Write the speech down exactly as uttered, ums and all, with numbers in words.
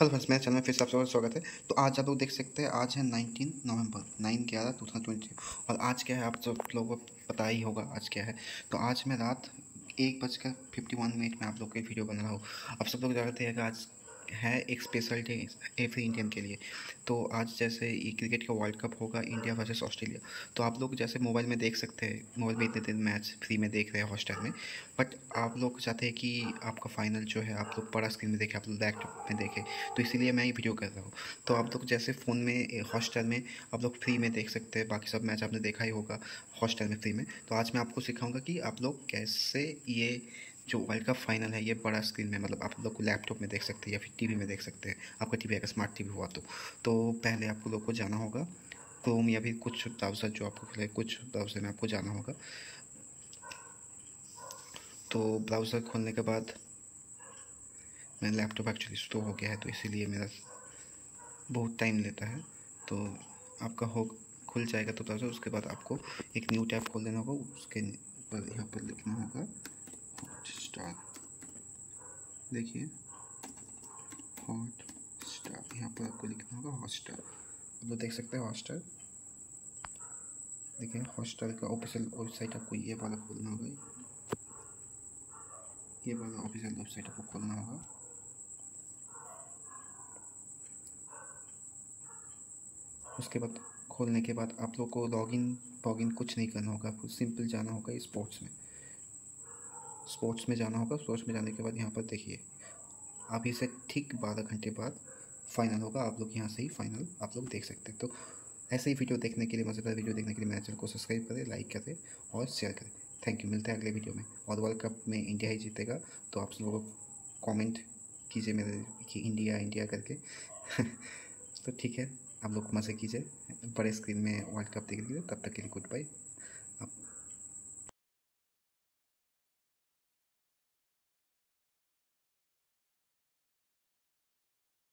Hello friends, मेरे channel में फिर से आप सबका स्वागत है। तो आज आप लोग देख सकते हैं, आज है उन्नीस नवंबर नाइन ग्यारह टू थाउजेंड ट्वेंटी और आज क्या है आप सब लोगों को पता ही होगा आज क्या है। तो आज मैं रात एक बजकर फिफ्टी वन मिनट में आप लोग के वीडियो बना रहा हूँ। आप सब लोग जानते हैं कि आज है एक स्पेशल डे एवरी इंडियन के लिए। तो आज जैसे क्रिकेट का वर्ल्ड कप होगा, इंडिया वर्सेस ऑस्ट्रेलिया। तो आप लोग जैसे मोबाइल में देख सकते हैं, मोबाइल में इतने दिन मैच फ्री में देख रहे हैं हॉटस्टार में, बट आप लोग चाहते हैं कि आपका फाइनल जो है आप लोग बड़ा स्क्रीन में देखें, आप लोग लैपटॉप में देखें। तो इसीलिए मैं ये वीडियो कर रहा हूँ। तो आप लोग जैसे फ़ोन में हॉटस्टार में आप लोग फ्री में देख सकते हैं, बाकी सब मैच आपने देखा ही होगा हॉटस्टार में फ्री में। तो आज मैं आपको सिखाऊंगा कि आप लोग कैसे ये जो वर्ल्ड कप फाइनल है ये बड़ा स्क्रीन में, मतलब आप लोग को लैपटॉप में देख सकते हैं या फिर टीवी में देख सकते हैं। आपका टीवी अगर स्मार्ट टीवी हुआ तो तो पहले आपको लोग को जाना होगा क्रोम या फिर कुछ ब्राउज़र जो आपको खुले, कुछ ब्राउज़र में आपको जाना होगा। तो ब्राउज़र खोलने के बाद मेरा लैपटॉप एक्चुअली स्लो हो गया है, तो इसीलिए मेरा बहुत टाइम लेता है। तो आपका हो खुल जाएगा तो ब्राउज़र, उसके बाद आपको एक न्यू टैब खोल देना होगा। उसके ऊपर यहाँ पर लिखना होगा हॉटस्टार, देखिए हॉटस्टार, यहाँ पर आपको लिखना होगा हॉटस्टार। आप लोग देख सकते हैं हॉटस्टार, देखिए हॉटस्टार का ऑफिशियल वेबसाइट आपको ये वाला खोलना होगा, ये वाला ऑफिशियल वेबसाइट आपको खोलना होगा। उसके बाद खोलने के बाद आप लोग को लॉगिन लॉगिन कुछ नहीं करना होगा, आपको सिंपल जाना होगा स्पोर्ट्स में, स्पोर्ट्स में जाना होगा। स्पोर्ट्स में जाने के बाद यहाँ पर देखिए अभी से ठीक बारह घंटे बाद फाइनल होगा। आप लोग यहाँ से ही फाइनल आप लोग देख सकते हैं। तो ऐसे ही वीडियो देखने के लिए, मज़ेदार वीडियो देखने के लिए मेरे चैनल को सब्सक्राइब करें, लाइक करें और शेयर करें। थैंक यू, मिलते हैं अगले वीडियो में। और वर्ल्ड कप में इंडिया ही जीतेगा, तो आप सब लोग कॉमेंट कीजिए मेरे कि इंडिया इंडिया करके। तो ठीक है, आप लोग मज़े कीजिए बड़े स्क्रीन में वर्ल्ड कप देख लीजिए। तब तक के लिए गुड बाय।